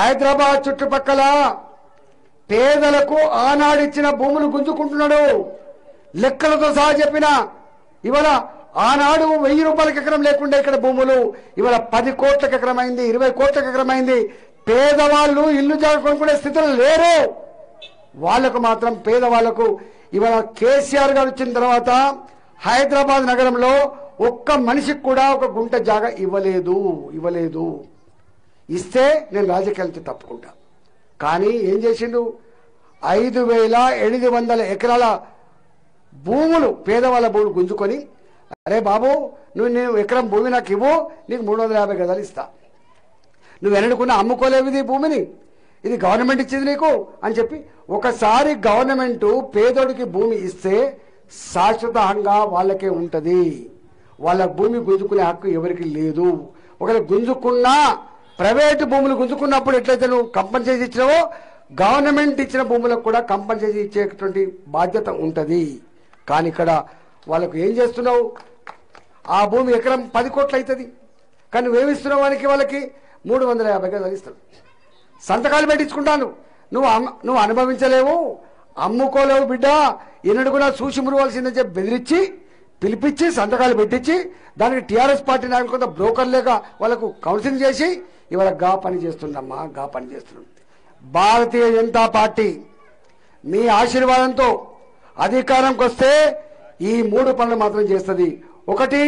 హైదరాబాద్ చుట్టుపక్కల పేదలకు ఆనాడు ఇచ్చిన భూములు గుంజుకుంటున్నాడు. లెక్కలతో సహా చెప్పిన ఇవాళ ఆనాడు 1000 రూపాయలకు ఎకరం లేకుండా ఇక్కడ భూములు ఇవాళ 10 కోట్లకు ఎకరమైంది, 20 కోట్లకు ఎకరమైంది. పేదవాళ్ళు ఇల్లు జాగకొనుకునే స్థితిలో లేరు. వాళ్ళకు మాత్రం పేదవాళ్లకు ఇవాళ కేసీఆర్ గారు వచ్చిన తర్వాత హైదరాబాద్ నగరంలో ఒక్క మనిషికి కూడా ఒక గుంట జాగా ఇవ్వలేదు. ఇస్తే నేను రాజకీయాలతో తప్పుకుంటా. కానీ ఏం చేసిండు, 5800 ఎకరాల భూములు పేదవాళ్ళ భూములు గుంజుకొని, అరే బాబు నేను ఎకరం భూమి నాకు ఇవ్వు, నీకు 350 గదాలు ఇస్తా, నువ్వు ఎన్నడుకున్నా అమ్ముకోలేవు ఈ భూమిని, ఇది గవర్నమెంట్ ఇచ్చింది నీకు అని చెప్పి ఒకసారి గవర్నమెంట్ పేదోడికి భూమి ఇస్తే శాశ్వతంగా వాళ్ళకే ఉంటుంది. వాళ్ళ భూమి గుంజుకునే హక్కు ఎవరికి లేదు. ఒకవేళ గుంజుకున్నా ప్రైవేటు భూములు గుంజుకున్నప్పుడు ఎట్లయితే నువ్వు కంపెన్సేషన్ ఇచ్చినావో గవర్నమెంట్ ఇచ్చిన భూములకు కూడా కంపెన్సేషన్ ఇచ్చేటువంటి బాధ్యత ఉంటుంది. కానీ ఇక్కడ వాళ్ళకు ఏం చేస్తున్నావు, ఆ భూమి ఎకరం 10 కోట్లు అవుతుంది, కానీ నువ్వేమిస్తున్నావు వానికి, వాళ్ళకి 350 గజాలు ఇస్తాడు. సంతకాలు పెట్టించుకుంటాను, నువ్వు అనుభవించలేవు, అమ్ముకోలేవు బిడ్డ, ఎన్నడు కూడా చూసి మురవాల్సిందని చెప్పి బెదిరించి పిలిపించి సంతకాలు పెట్టించి దానికి టీఆర్ఎస్ పార్టీ నాయకులు కొంత బ్రోకర్లేక వాళ్ళకు కౌన్సిలింగ్ చేసి ఇవాళ గా పని చేస్తుండమ్మా, గా పని చేస్తున్నాం. భారతీయ జనతా పార్టీ మీ ఆశీర్వాదంతో అధికారంకి వస్తే ఈ 3 పనులు మాత్రం చేస్తుంది. ఒకటి,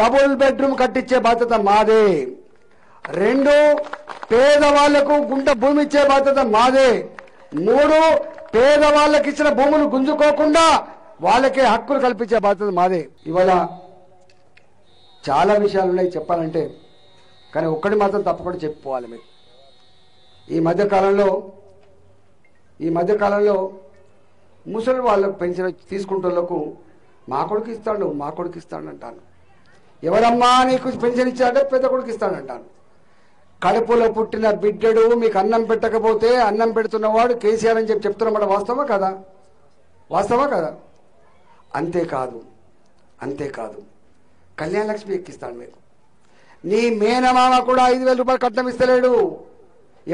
డబుల్ బెడ్రూమ్ కట్టించే బాధ్యత మాదే. 2, పేదవాళ్లకు గుంట భూమి ఇచ్చే బాధ్యత మాదే. 3, పేదవాళ్ళకి ఇచ్చిన భూములు గుంజుకోకుండా వాళ్ళకే హక్కులు కల్పించే బాధ్యత మాదే. ఇవాళ చాలా విషయాలు ఉన్నాయి చెప్పాలంటే, కానీ ఒక్కటి మాత్రం తప్పకుండా చెప్పుకోవాలి. మీరు ఈ మధ్యకాలంలో ముసలి వాళ్ళకు పెన్షన్ తీసుకుంటున్నకు మా కొడుకు ఇస్తాడు అంటాను. ఎవరమ్మా నీకు పెన్షన్ ఇచ్చాడంటే పెద్ద కొడుకు ఇస్తాడంటాను. కడుపులో పుట్టిన బిడ్డడు మీకు అన్నం పెట్టకపోతే అన్నం పెడుతున్నవాడు కేసీఆర్ అని చెప్పి చెప్తున్నమాట. వాస్తవా కదా? అంతేకాదు కళ్యాణ లక్ష్మి ఎక్కిస్తాను. మీరు నీ మేనమామ కూడా 5000 రూపాయలు కట్నం ఇస్తలేడు.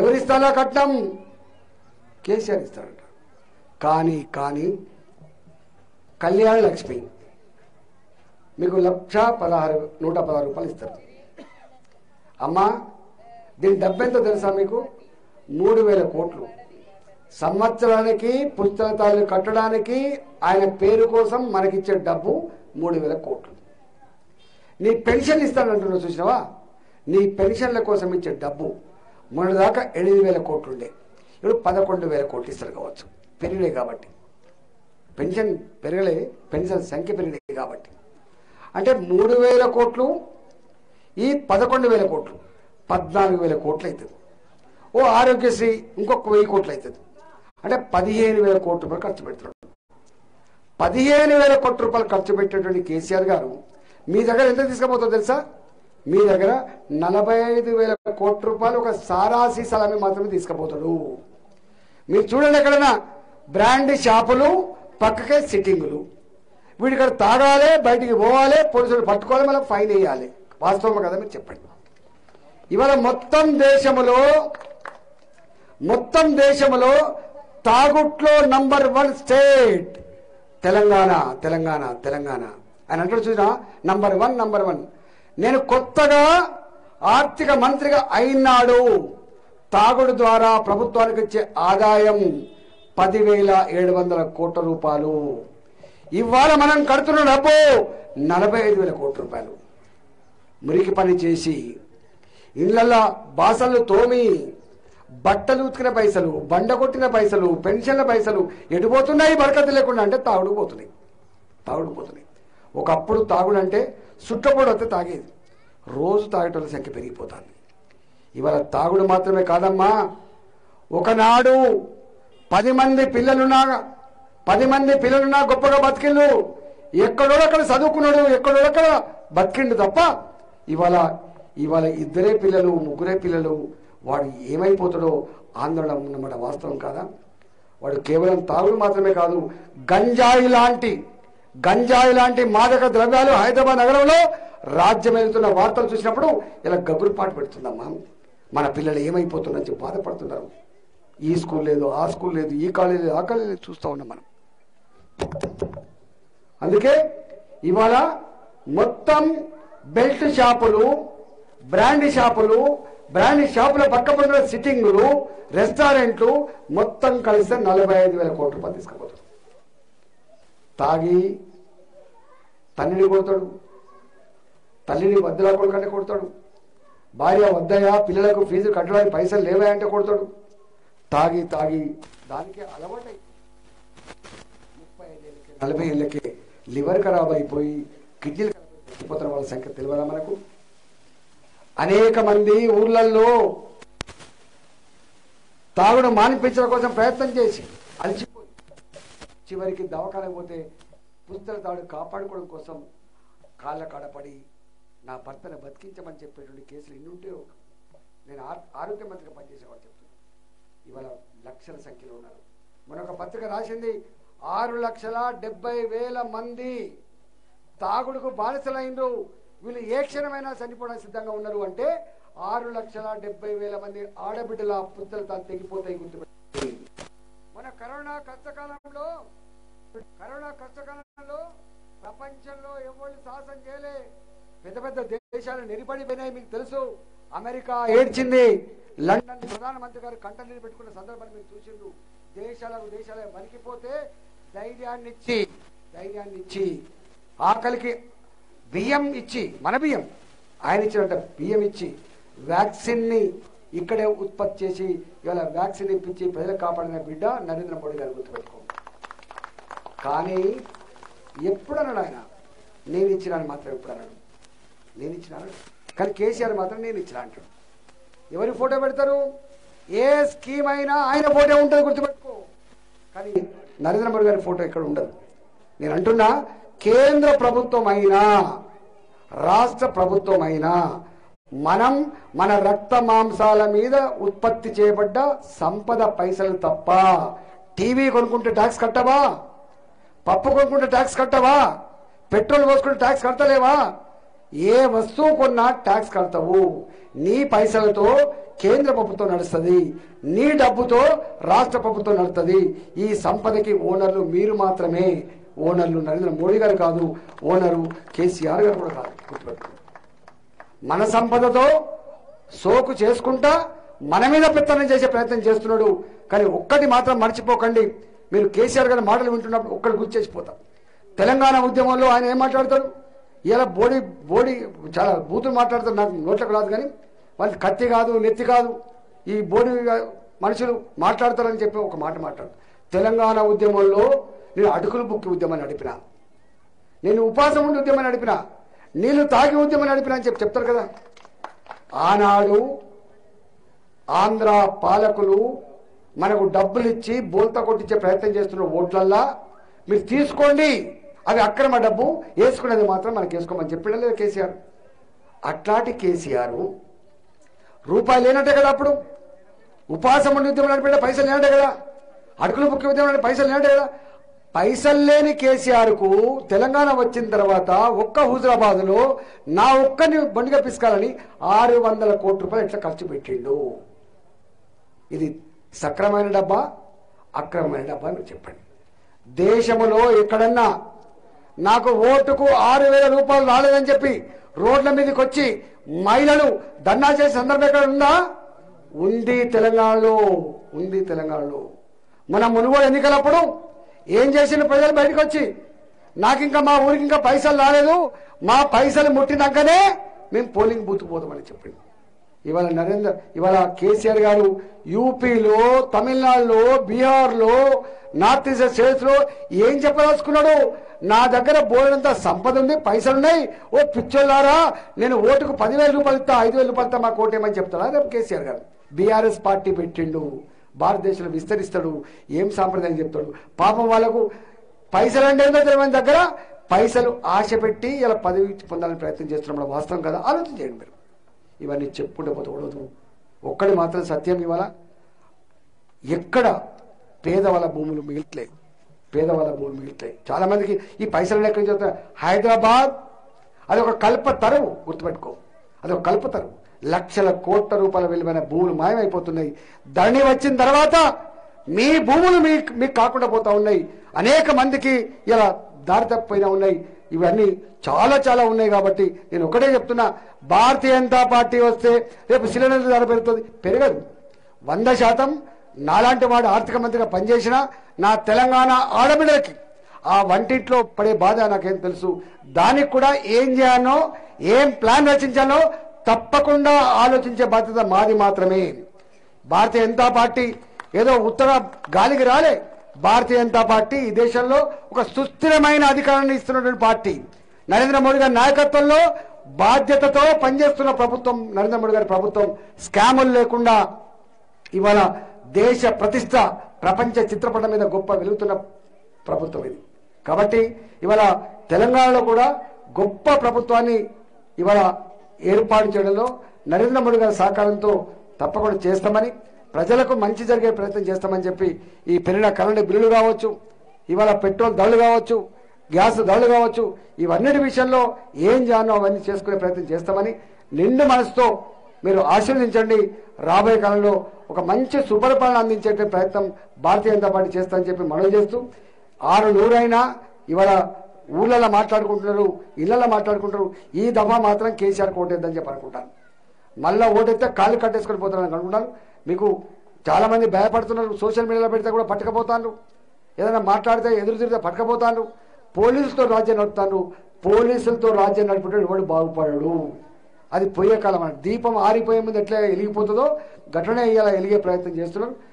ఎవరిస్తారా కట్నం? కేసీఆర్ ఇస్తాడంట. కానీ కళ్యాణ లక్ష్మి మీకు 1,16,116 రూపాయలు ఇస్తారు. అమ్మా దీని డబ్బెంతో తెలుసా మీకు? 3000 కోట్లు. సంవత్సరానికి పుస్తకాలు కట్టడానికి ఆయన పేరు కోసం మనకిచ్చే డబ్బు 3000 కోట్లు. నీ పెన్షన్ ఇస్తానంటున్నావు, చూసినావా? నీ పెన్షన్ల కోసం ఇచ్చే డబ్బు మొన్నదాకా 8000 కోట్లు ఉండే, ఇప్పుడు 11000 కోట్లు ఇస్తారు కావచ్చు. పెరిగినాయి కాబట్టి, పెన్షన్ పెరగలే, పెన్షన్ సంఖ్య పెరిగినాయి కాబట్టి. అంటే 3000 కోట్లు ఈ 11000 కోట్లు 14000 కోట్లు అవుతుంది. ఓ ఆరోగ్యశ్రీ ఇంకొక 1000 కోట్లు అవుతుంది. అంటే 15000 కోట్ల రూపాయలు ఖర్చు పెడుతున్నాడు. 15000 కోట్ల రూపాయలు ఖర్చు పెట్టేటువంటి కేసీఆర్ గారు మీ దగ్గర ఎంత తీసుకుపోతుందో తెలుసా? మీ దగ్గర 45,000 కోట్ల రూపాయలు ఒక సారాసి సలామి మాత్రమే తీసుకుపోతాడు. మీరు చూడండి, ఎక్కడైనా బ్రాండ్ షాపులు, పక్కకే సిట్టింగులు. వీడి ఇక్కడ తాగాలి, బయటికి పోవాలి, పోలీసులు పట్టుకోవాలి, మళ్ళీ ఫైన్ వేయాలి. వాస్తవం కదా? మీరు చెప్పండి. ఇవాళ మొత్తం దేశంలో తాగుట్లో #1 స్టేట్ తెలంగాణ అని అంటాడు. చూసినా #1. నేను కొత్తగా ఆర్థిక మంత్రిగా అయినాడు. తాగుడు ద్వారా ప్రభుత్వానికి వచ్చే ఆదాయం 10,700 కోట్ల రూపాయలు. ఇవాళ మనం కడుతున్న డబ్బు 45,000 కోట్ల రూపాయలు. మురికి పని చేసి, ఇళ్ళల్లో బాసలు తోమి, బట్టలు ఉతికిన పైసలు, బండ కొట్టిన పైసలు, పెన్షన్ల పైసలు ఎడిపోతున్నాయి. బరకత లేకుండా అంటే తాగుడుపోతున్నాయి. ఒకప్పుడు తాగుడంటే సుట్టపోడు అయితే తాగేది. రోజు తాగేటోళ్ళ సంఖ్య పెరిగిపోతుంది. ఇవాళ తాగుడు మాత్రమే కాదమ్మా, ఒకనాడు 10 మంది పిల్లలున్నా గొప్పగా బతికిళ్ళు. ఎక్కడోడక్కడ చదువుకున్నాడు, ఎక్కడోడక్కడ బతికిండు తప్ప, ఇవాళ 2 పిల్లలు 3 పిల్లలు వాడు ఏమైపోతాడో ఆందోళన ఉన్నమాట. వాస్తవం కాదా? వాడు కేవలం తాగుడు మాత్రమే కాదు, గంజాయి లాంటి మాదక ద్రవ్యాలు హైదరాబాద్ నగరంలో రాజ్యమేలుతున్న వార్తలు చూసినప్పుడు ఇలా గగురుపాటు పెడుతుందమ్మా. మన పిల్లలు ఏమైపోతున్నారని బాధపడుతున్నారు ఈ స్కూల్ లేదు ఆ స్కూల్ లేదు ఈ కాలేజ్ లేదు ఆ కాలేజ్ చూస్తా ఉన్నాం మనం అందుకే ఇవాల మొత్తం బెల్ట్ షాపులు బ్రాండ్ షాపులు బ్రాండ్ షాపుల పక్కపక్కన సిట్టింగులు రెస్టారెంట్లు మొత్తం కలిసి 45000 కోట్ల రూపాయలు తీసుకుపోతారు తాగి తన్నిడి కొడతాడు తల్లిని వద్దలా కొడుకంటే కొడతాడు భార్య వద్దయా పిల్లలకు ఫీజు కట్టడానికి పైసలు లేవా అంటే కొడతాడు తాగి తాగి దానికి అలవాటై 35 ఏళ్ళకి 40 ఏళ్ళకి లివర్ ఖరాబ్ అయిపోయి కిడ్నీలు చనిపోతున్న వాళ్ళ సంఖ్య తెలియదా మనకు అనేక మంది ఊర్లలో తాగుడు మానిపించడం కోసం ప్రయత్నం చేసి అలసిపోయి చివరికి దవాఖానకు పోతే పుస్తల తాడు కాపాడుకోవడం కోసం కాళ్ళ కాడపడి నా భర్తను బతికించమని చెప్పేటువంటి కేసులు ఎన్ని ఉంటాయో నేను ఆరోగ్య మంత్రిగా పనిచేసేవాడు చెప్తున్నాను ఇవాళ లక్షల సంఖ్యలో ఉన్నారు మరొక పత్రిక రాసింది 6,70,000 మంది తాగుడుకు బానిసలైనరు వీళ్ళు ఏ క్షణమైనా చనిపోవడానికి సిద్ధంగా ఉన్నారు అంటే 6,70,000 మంది ఆడబిడ్డల పుత్తలు తాను తెగిపోతాయి గుర్తుపెట్టి మన కరోనా కష్టకాలంలో ప్రపంచంలో ఎవరు సాహసం చేయలే పెద్ద పెద్ద దేశాలు నిలబడిపోయినాయి మీకు తెలుసు అమెరికా ఏడ్చింది లండన్ ప్రధానమంత్రి గారు కంట నీరు పెట్టుకున్న సందర్భాన్ని మీరు చూసిండ్రు దేశాలకు దేశాలే వణికిపోతే ధైర్యాన్ని ఇచ్చి ఆకలికి బియ్యం ఇచ్చి మన బియ్యం ఆయన ఇచ్చినట్టు బియ్యం ఇచ్చి వ్యాక్సిన్ని ఇక్కడే ఉత్పత్తి చేసి ఇవాళ వ్యాక్సిన్ ఇప్పించి ప్రజలు కాపాడిన బిడ్డ నరేంద్ర మోడీ గారు గుర్తుపెట్టుకోండి కానీ ఎప్పుడన్నాడు ఆయన నేను ఇచ్చినాను మాత్రం ఎప్పుడన్నాడు నేను ఇచ్చినాను కానీ కేసీఆర్ మాత్రం నేను ఇచ్చిన అంటాడు ఎవరి ఫోటో పెడతారు ఏ స్కీమ్ అయినా ఆయన ఫోటో ఉంటుంది గుర్తుపెట్టుకో కానీ నరేంద్ర మోడీ గారి ఫోటో ఇక్కడ ఉండదు నేను అంటున్నా కేంద్ర ప్రభుత్వమైనా రాష్ట్ర ప్రభుత్వమైనా మనం మన రక్త మాంసాల మీద ఉత్పత్తి చేయబడ్డ సంపద పైసలు తప్ప టీవీ కొనుక్కుంటే ట్యాక్స్ కట్టవా పప్పు కొనుక్కుంటే ట్యాక్స్ కట్టవా పెట్రోల్ పోసుకుంటే ట్యాక్స్ కట్టలేవా ఏ వస్తువు కొన్నా ట్యాక్స్ కడతావు నీ పైసలతో కేంద్ర ప్రభుత్వం నడుస్తుంది నీ డబ్బుతో రాష్ట్ర ప్రభుత్వం నడుస్తుంది ఈ సంపదకి ఓనర్లు మీరు మాత్రమే ఓనర్లు నరేంద్ర మోడీ గారు కాదు ఓనరు కేసీఆర్ గారు కూడా కాదు గుర్తుపెట్టుకో మన సంపదతో సోకు చేసుకుంటా మన మీద పెత్తనం చేసే ప్రయత్నం చేస్తున్నాడు కానీ ఒక్కటి మాత్రం మర్చిపోకండి మీరు కేసీఆర్ గారి మాటలు వింటున్నప్పుడు ఒక్కటి గుర్తు చేసిపోతాం తెలంగాణ ఉద్యమంలో ఆయన ఏం మాట్లాడతారు ఇలా బోడి చాలా బూతులు మాట్లాడతారు నాకు నోట్లకు రాదు కానీ వాళ్ళు కత్తి కాదు నెత్తి కాదు ఈ బోడి మనుషులు మాట్లాడతారని చెప్పి ఒక మాట మాట్లాడు తెలంగాణ ఉద్యమంలో నేను అటుకులు బుక్కి ఉద్యమాన్ని నడిపినా నేను ఉపాసం ఉండి ఉద్యమాన్ని నడిపినా నీళ్లు తాగి ఉద్యమాన్ని నడిపినా అని చెప్పి చెప్తారు కదా ఆనాడు ఆంధ్ర పాలకులు మనకు డబ్బులు ఇచ్చి బోల్తా కొట్టించే ప్రయత్నం చేస్తున్న ఓట్లల్లా మీరు తీసుకోండి అవి అక్రమ డబ్బు వేసుకునేది మాత్రం మనకు వేసుకోమని చెప్పినా లేదా కేసీఆర్ అట్లాంటి కేసీఆర్ రూపాయి లేనట్టే కదా అప్పుడు ఉపాసం ఉండి ఉద్యమం నడిపిన పైసలు లేనట్టే కదా అటుకులు బుక్కి ఉద్యమం పైసలు లేనట్టే కదా పైసలు లేని కేసీఆర్ కు తెలంగాణ వచ్చిన తర్వాత ఒక్క హుజరాబాద్ లో నా ఒక్కని బండిగా పిసుకాలని 600 కోట్ల రూపాయలు ఎట్లా ఖర్చు పెట్టిండు ఇది సక్రమైన డబ్బా అక్రమమైన డబ్బా మీరు చెప్పండి దేశంలో ఎక్కడన్నా నాకు ఓటుకు 6,000 రూపాయలు రాలేదని చెప్పి రోడ్ల మీదకి వచ్చి మహిళలు ధర్నా చేసే సందర్భం ఎక్కడ ఉందా ఉంది తెలంగాణలో మన మునుగోడు ఎన్నికలప్పుడు ఏం చేసిన ప్రజలు బయటకు వచ్చి నాకు ఇంకా మా ఊరికి ఇంకా పైసలు రాలేదు మా పైసలు ముట్టినాకనే మేము పోలింగ్ బూత్ పోదామని చెప్పండి ఇవాళ కేసీఆర్ గారు యూపీలో తమిళనాడులో బీహార్లో నార్త్ ఈస్ట్ స్టేట్స్ లో ఏం చెప్పదలుచుకున్నాడు నా దగ్గర బోలెడంత సంపద ఉంది పైసలున్నాయి ఓ పిచ్చోళ్ళారా నేను ఓటుకు 10,000 రూపాయలు ఇస్తా 5,000 రూపాయలు ఇస్తా మా కోటేమని చెప్తాడా రేపు కేసీఆర్ గారు బీఆర్ఎస్ పార్టీ పెట్టిండు భారతదేశంలో విస్తరిస్తాడు ఏం సాంప్రదాయం చెప్తాడు పాపం వాళ్ళకు పైసలు అంటే ఏందో తెలియని దగ్గర పైసలు ఆశ పెట్టి ఇలా పదవి పొందాలని ప్రయత్నం చేస్తున్నాం వాస్తవం కదా ఆలోచన చేయండి మీరు ఇవన్నీ చెప్పుకుంటే పోతకూడదు ఒక్కడి మాత్రం సత్యం ఇవాళ ఎక్కడ పేదవాళ్ళ భూములు మిగిలితే చాలా మందికి ఈ పైసలు ఎక్కడి నుంచి హైదరాబాద్ అదొక కల్ప తరువు గుర్తుపెట్టుకో అదొక కల్ప తరువు లక్షల కోట్ల రూపాయల విలువైన భూములు మాయమైపోతున్నాయి. ధరణి వచ్చిన తర్వాత మీ భూములు మీకు కాకుండా పోతా ఉన్నాయి. అనేక మందికి ఇలా దారి తప్పిపోయినా ఉన్నాయి. ఇవన్నీ చాలా చాలా ఉన్నాయి. కాబట్టి నేను ఒకటే చెప్తున్నా, భారతీయ జనతా పార్టీ వస్తే రేపు సిలిండర్ ధర పెరుగుతుంది? పెరగదు. 100% నాలాంటి వాడు ఆర్థిక మంత్రిగా పనిచేసిన నా తెలంగాణ ఆడబిడ్డలకి ఆ వంటింట్లో పడే బాధ నాకేం తెలుసు. దానికి కూడా ఏం చేయాలో, ఏం ప్లాన్ రచించాలో తప్పకుండా ఆలోచించే బాధ్యత మాది మాత్రమే. భారతీయ జనతా పార్టీ ఏదో ఉత్తర గాలికి రాలే. భారతీయ జనతా పార్టీ ఈ దేశంలో ఒక సుస్థిరమైన అధికారాన్ని ఇస్తున్నటువంటి పార్టీ. నరేంద్ర మోడీ గారి నాయకత్వంలో బాధ్యతతో పనిచేస్తున్న ప్రభుత్వం, నరేంద్ర మోడీ గారి ప్రభుత్వం. స్కాములు లేకుండా ఇవాళ దేశ ప్రతిష్ట ప్రపంచ చిత్రపటం మీద గొప్ప వెలుగుతున్న ప్రభుత్వం ఇది. కాబట్టి ఇవాళ తెలంగాణలో కూడా గొప్ప ప్రభుత్వాన్ని ఇవాళ ఏర్పాటు చేయడంలో నరేంద్ర మోడీ గారి సహకారంతో తప్పకుండా చేస్తామని, ప్రజలకు మంచి జరిగే ప్రయత్నం చేస్తామని చెప్పి ఈ పెరిగిన కరెంటు బిల్లులు కావచ్చు, ఇవాళ పెట్రోల్ ధరలు కావచ్చు, గ్యాస్ ధరలు కావచ్చు, ఇవన్నిటి విషయంలో ఏం చేయాలో అవన్నీ చేసుకునే ప్రయత్నం చేస్తామని నిండు మనసుతో మీరు ఆశీర్వదించండి. రాబోయే కాలంలో ఒక మంచి సుపరిపాలన అందించే ప్రయత్నం భారతీయ జనతా పార్టీ చేస్తామని చెప్పి మనవి చేస్తూ, 6 నూరైనా ఇవాళ ఊళ్ళలో మాట్లాడుకుంటున్నారు, ఇళ్లలో మాట్లాడుకుంటారు. ఈ దఫా మాత్రం కేసీఆర్ ఓటేద్దని చెప్పి అనుకుంటాను. మళ్ళీ ఓటైతే కాళ్ళు కట్టేసుకొని పోతారని అనుకుంటాను. మీకు చాలామంది భయపడుతున్నారు. సోషల్ మీడియాలో పెడితే కూడా పట్టుకపోతాను, ఏదైనా మాట్లాడితే ఎదురు తిరిగితే పట్టుకపోతాను. పోలీసులతో రాజ్యం నడుపుతాను. పోలీసులతో రాజ్యం నడిపేటప్పుడు ఎవడు బాగుపడడు. అది పోయే కాలం. దీపం ఆరిపోయే ముందు ఎట్లా వెలిగిపోతుందో గట్లనే ఇలా వెలిగే ప్రయత్నం చేస్తున్నారు.